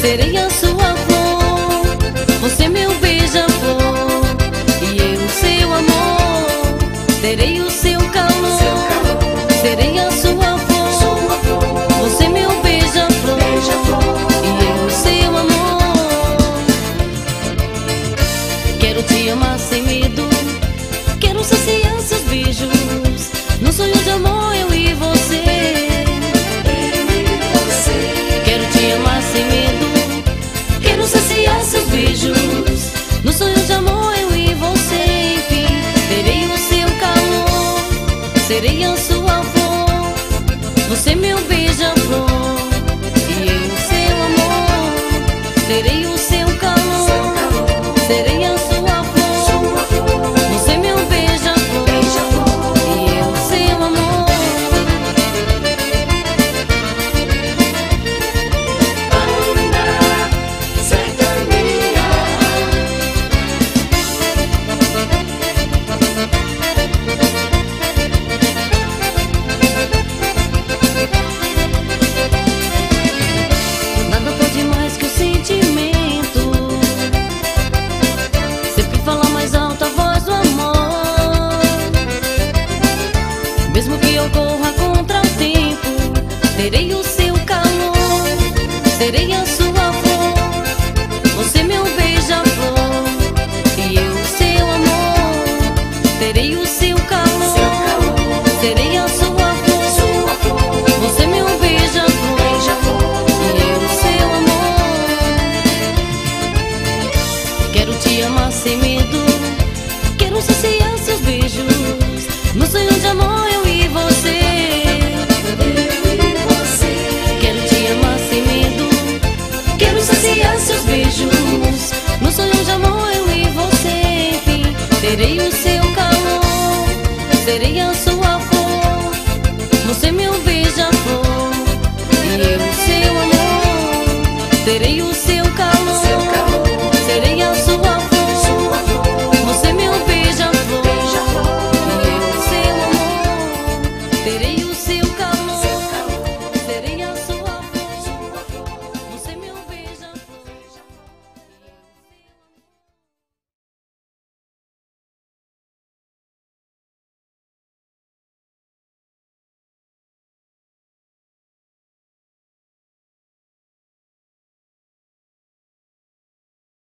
serei a sua flor, você é meu beija-flor e eu o seu amor, terei o seu calor, serei a sua flor, você é meu beija-flor e eu o seu amor. Quero te amar sem medo, quero saciar seus beijos, num sonho de amor eu e você. Saciar seus beijos, no sonho de amor eu e você, enfim, terei o seu calor, serei a sua flor, você meu beija-flor, e eu o seu amor, terei o seu calor, serei a sua flor, você meu beija-flor, e eu o seu amor. Serei o seu calor, serei a sua flor, você meu beija-flor, e eu o seu amor, terei o seu calor, serei a sua flor, você meu beija-flor, e eu o seu amor. Quero te amar sem medo, quero saciar seus beijos, no sonho de amor eu e você. Saciar seus beijos, no sonho de amor eu e você, enfim, terei o seu calor, serei a sua flor, você meu beija-flor, e eu o seu amor, terei o seu calor, serei a sua flor, você meu beija-flor, e eu o seu amor, terei